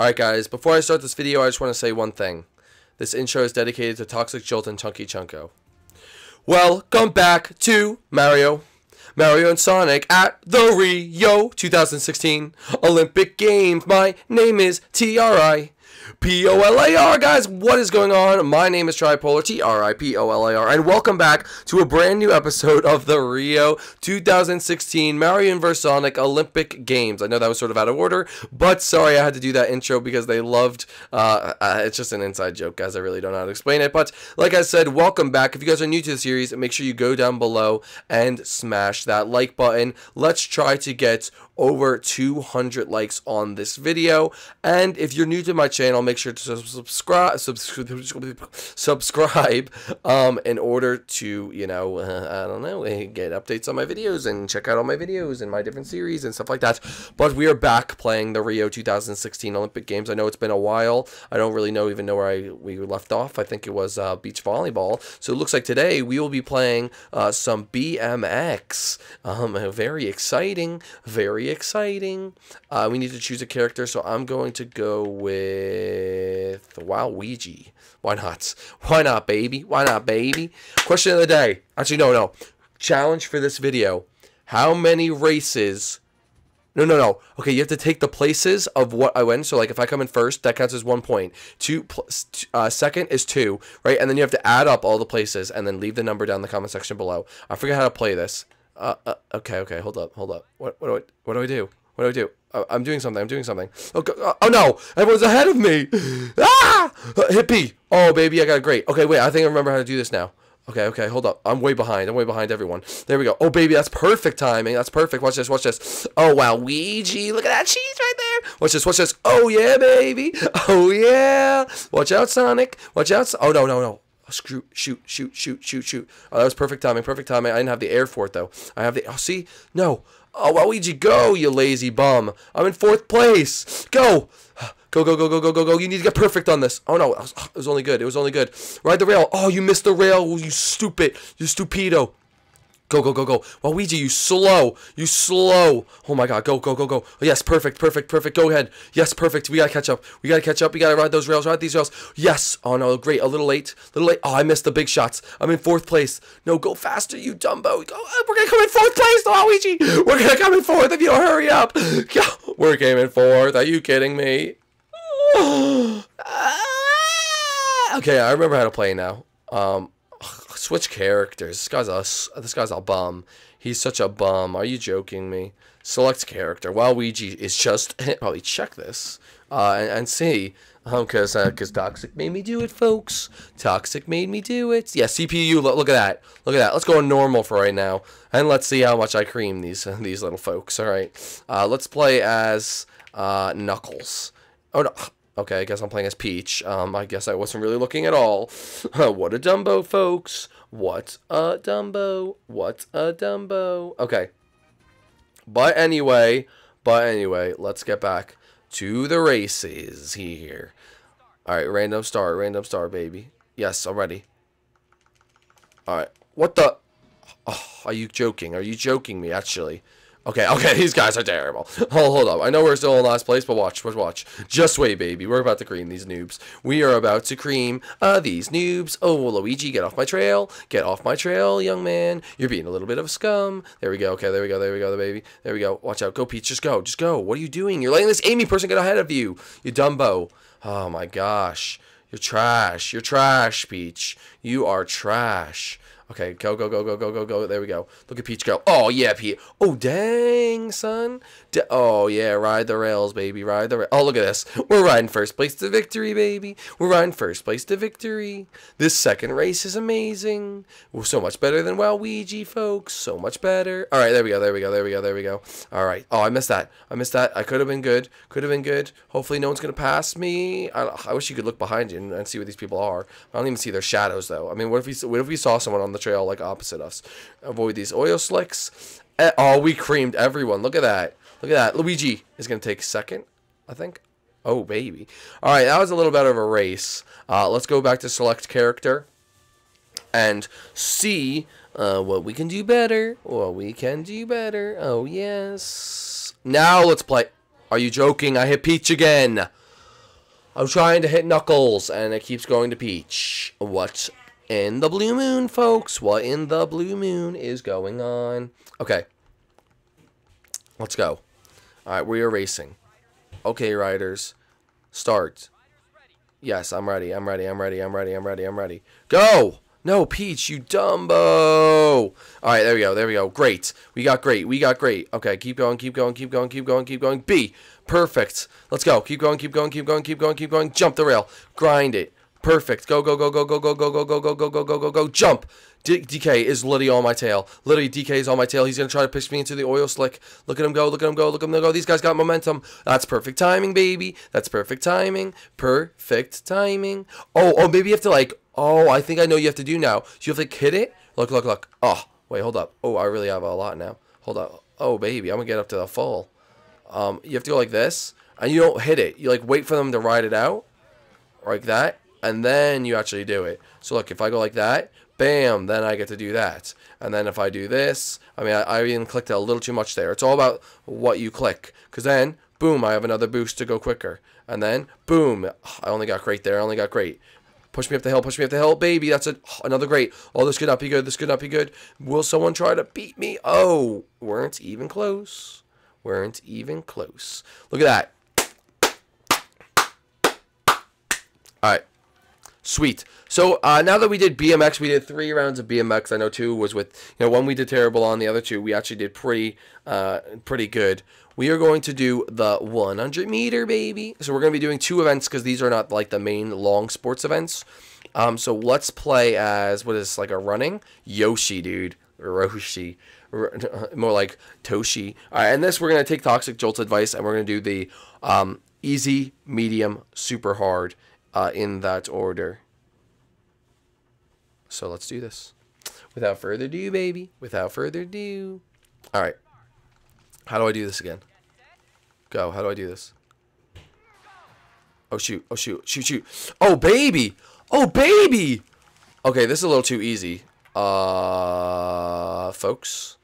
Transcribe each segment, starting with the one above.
Alright guys, before I start this video, I just want to say one thing. This intro is dedicated to Toxic Jolt and Chunky Chunko. Welcome back to Mario and Sonic at the Rio 2016 Olympic Games. My name is TRIPOLAR, guys. What is going on? My name is Tripolar, TRIPOLAR, and welcome back to a brand new episode of the Rio 2016 Mario vs. Sonic Olympic Games. I know that was sort of out of order, but sorry I had to do that intro because they loved, it's just an inside joke, guys. I really don't know how to explain it, but like I said, welcome back. If you guys are new to the series, make sure you go down below and smash that like button. Let's try to get over 200 likes on this video, and if you're new to my channel, make sure to subscribe in order to, you know, I don't know, get updates on my videos and check out all my videos and my different series and stuff like that. But we are back playing the Rio 2016 Olympic Games. I know it's been a while. I don't really know where we left off. I think it was beach volleyball. So it looks like today we will be playing some BMX. Very exciting. We need to choose a character, so I'm going to go with Luigi. Why not? Why not, baby? Why not, baby? Question of the day. Actually, no. Challenge for this video. How many races? No. Okay, you have to take the places of what I win. So, like, if I come in first, that counts as 1 point. Second is 2, right? And then you have to add up all the places and then leave the number down in the comment section below. I forget how to play this. Okay, hold up. What do I do? I'm doing something. Oh no! Everyone's ahead of me! Ah! Hippie! Oh baby, I got it. Great. Okay, wait, I think I remember how to do this now. Okay, hold up. I'm way behind everyone. There we go. Oh baby, that's perfect timing. That's perfect. Watch this. Oh wow, Luigi, look at that cheese right there. Watch this. Oh yeah, baby. Oh yeah. Watch out, Sonic. Watch out. Oh no. Shoot. Oh, that was perfect timing. I didn't have the air for it, though. I have the... Oh, see? No. Oh, Luigi, go, you lazy bum. I'm in 4th place. Go. You need to get perfect on this. Oh, no. It was only good. Ride the rail. Oh, you missed the rail. You stupid. You stupido. Go. Luigi, you slow. Oh, my God. Go. Yes, perfect. Go ahead. Yes, perfect. We got to catch up. We got to ride these rails. Yes. Oh, no. Great. A little late. Oh, I missed the big shots. I'm in 4th place. No, go faster, you dumbo. Go. We're going to come in 4th place, Luigi. We're going to come in 4th if you hurry up. Go. We're coming in 4th. Are you kidding me? Okay, I remember how to play now. Switch characters. This guy's a bum. He's such a bum. Are you joking me? Select character. Luigi is just probably check this and see. Cause Toxic made me do it, folks. Toxic made me do it. Yeah, CPU. Look at that. Let's go on normal for right now, and let's see how much I cream these little folks. All right. Let's play as Knuckles. Oh no. Okay, I guess I'm playing as Peach. I guess I wasn't really looking at all. What a dumbo, folks. What a dumbo. Okay. But anyway, let's get back to the races here. All right, random star, baby. Yes, I'm ready. All right. What the? Oh, are you joking? Are you joking me, actually? Okay, these guys are terrible. Oh, hold up. I know we're still in last place, but watch. Just wait, baby. We're about to cream these noobs. We are about to cream these noobs. Oh, Luigi, get off my trail. Get off my trail, young man. You're being a little bit of a scum. There we go. Okay, there we go, the baby. There we go. Watch out. Go, Peach. Just go. What are you doing? You're letting this Amy person get ahead of you. You dumbo. Oh, my gosh. You're trash, Peach. You are trash. Okay, go. There we go. Look at Peach go. Oh, yeah, Peach. Oh, dang, son. Oh, yeah, ride the rails, baby. Oh, look at this. We're riding 1st place to victory, baby. This second race is amazing. We're so much better than Luigi, folks. So much better. All right, there we go. All right. Oh, I missed that. I could have been good. Hopefully, no one's going to pass me. I wish you could look behind you and see what these people are. I don't even see their shadows, though. I mean, what if we saw someone on the trail like opposite us? Avoid these oil slicks. Oh, we creamed everyone. Look at that. Luigi is gonna take 2nd, I think. Oh baby. All right, that was a little bit of a race. Let's go back to select character and see what we can do better. Oh yes, now let's play. Are you joking? I hit Peach again. I'm trying to hit Knuckles, and it keeps going to Peach. What in the blue moon, folks? What in the blue moon is going on? Okay. Let's go. Alright, we are racing. Okay, riders. Start. Yes, I'm ready. I'm ready. I'm ready. I'm ready. I'm ready. I'm ready. Go! No, Peach, you dumbo! Alright, there we go. There we go. Great. We got great. We got great. Okay, keep going. Keep going. Keep going. Keep going. Keep going. B. Perfect. Let's go. Keep going. Keep going. Keep going. Keep going. Keep going. Jump the rail. Grind it. Perfect. Go, go, go, go, go, go, go, go, go, go, go, go, go, go, go. Jump. DK is literally on my tail. Literally, DK is on my tail. He's going to try to push me into the oil slick. Look at him go. Look at him go. Look at him go. These guys got momentum. That's perfect timing, baby. That's perfect timing. Perfect timing. Oh, maybe you have to, like, oh, I think I know what you have to do now. So you have to, like, hit it. Look, look, look. Oh, wait, hold up. Oh, I really have a lot now. Hold up. Oh, baby, I'm going to get up to the full. You have to go like this. And you don't hit it. You, like, wait for them to ride it out. Like that. And then you actually do it. So look, if I go like that, bam, then I get to do that. And then if I do this, I mean, I even clicked a little too much there. It's all about what you click. Because then, boom, I have another boost to go quicker. And then, boom, I only got great there. I only got great. Push me up the hill. Push me up the hill. Baby, that's another great. Oh, this could not be good. This could not be good. Will someone try to beat me? Oh, weren't even close. Weren't even close. Look at that. All right. Sweet. So now that we did BMX, we did 3 rounds of BMX. I know 2 was with, you know, 1 we did terrible on, the other 2 we actually did pretty good. We are going to do the 100 meter, baby. So we're going to be doing 2 events because these are not like the main long sports events. So let's play as, what is this, like a running? Yoshi, dude. Roshi. More like Toshi. All right, and this we're going to take Toxic Jolt's advice and we're going to do the easy, medium, super hard. In that order. So let's do this. Without further ado, baby. Without further ado. Alright. How do I do this again? Go. How do I do this? Oh, shoot. Oh, shoot. Shoot, shoot. Oh, baby. Oh, baby. Okay, this is a little too easy. Folks.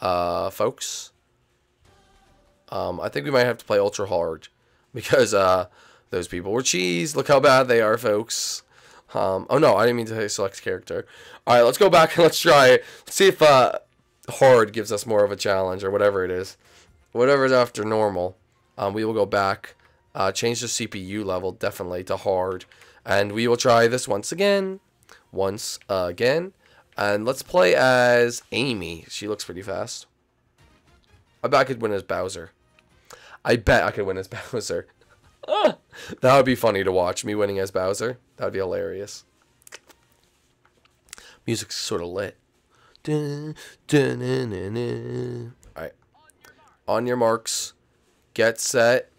Folks. I think we might have to play ultra hard. Because, those people were cheese. Look how bad they are, folks. Oh, no, I didn't mean to select character. All right, let's go back and let's try it. Let's see if hard gives us more of a challenge or whatever it is. Whatever's after normal, we will go back, change the CPU level definitely to hard, and we will try this once again. Once again. And let's play as Amy. She looks pretty fast. I bet I could win as Bowser. I bet I could win as Bowser. That would be funny to watch, me winning as Bowser. That would be hilarious. Music's sort of lit. Alright. On your marks. Get set.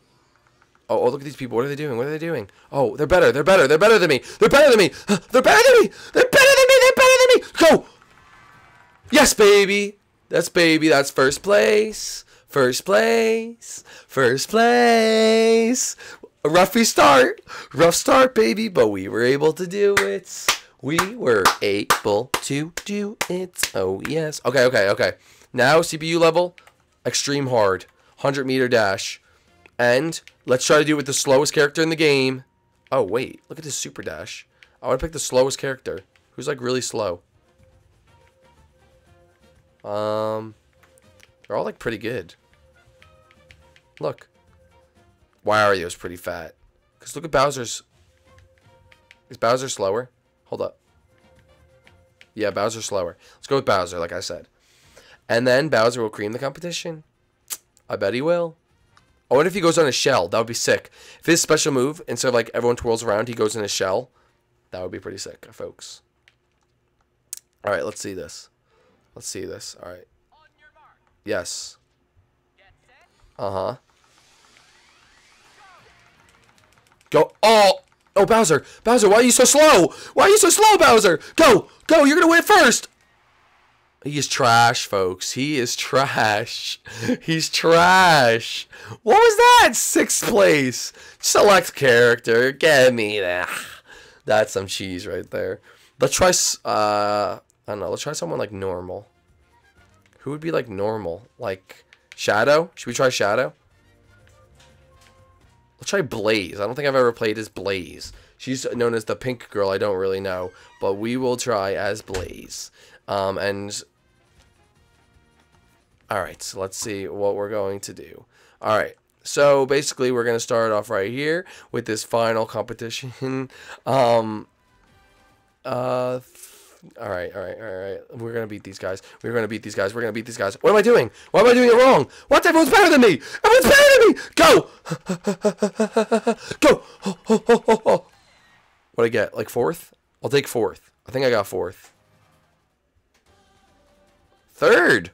Oh, look at these people. What are they doing? What are they doing? Oh, they're better. They're better. They're better than me. They're better than me. They're better than me. They're better than me. They're better than me. Go. Yes, baby. That's baby. That's first place. First place, first place. A rough start, baby, but we were able to do it. We were able to do it. Oh yes. Okay, okay, okay. Now CPU level, extreme hard, 100-meter dash, and let's try to do it with the slowest character in the game. Oh wait, look at this super dash. I want to pick the slowest character, who's like really slow. They're all like pretty good. Look. Wario's pretty fat. Because look at Bowser's. Is Bowser slower? Hold up. Yeah, Bowser's slower. Let's go with Bowser, like I said. And then Bowser will cream the competition. I bet he will. I wonder if he goes on a shell. That would be sick. If his special move, instead of like everyone twirls around, he goes in a shell. That would be pretty sick, folks. Alright, let's see this. Let's see this. Alright. Yes. Uh-huh. Go. Oh! Oh, Bowser! Bowser, why are you so slow? Why are you so slow, Bowser? Go! Go! You're gonna win first! He is trash, folks. He is trash. He's trash. What was that? 6th place. Select character. Get me that. That's some cheese right there. Let's try, I don't know. Let's try someone like normal. Who would be like normal? Like Shadow? Should we try Shadow? Let's try Blaze. I don't think I've ever played as Blaze. She's known as the pink girl. I don't really know, but we will try as Blaze. And all right, so let's see what we're going to do. All right, so basically we're gonna start off right here with this final competition. All right. We're gonna beat these guys. We're gonna beat these guys. What am I doing? Why am I doing it wrong? What? Everyone's better than me. Go! Go! What'd I get? Like fourth? I'll take fourth. I think I got fourth. Third.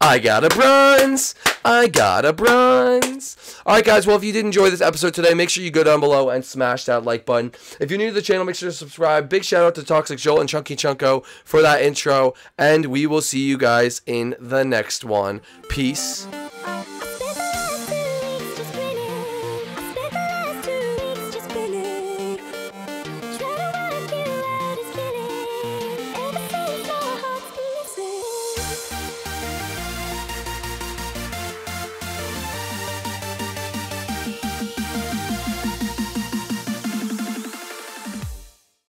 I got a bronze. Alright guys, well if you did enjoy this episode today, make sure you go down below and smash that like button. If you're new to the channel, make sure to subscribe. Big shout out to Toxic Jolt and Chunky Chunko for that intro. And we will see you guys in the next one. Peace.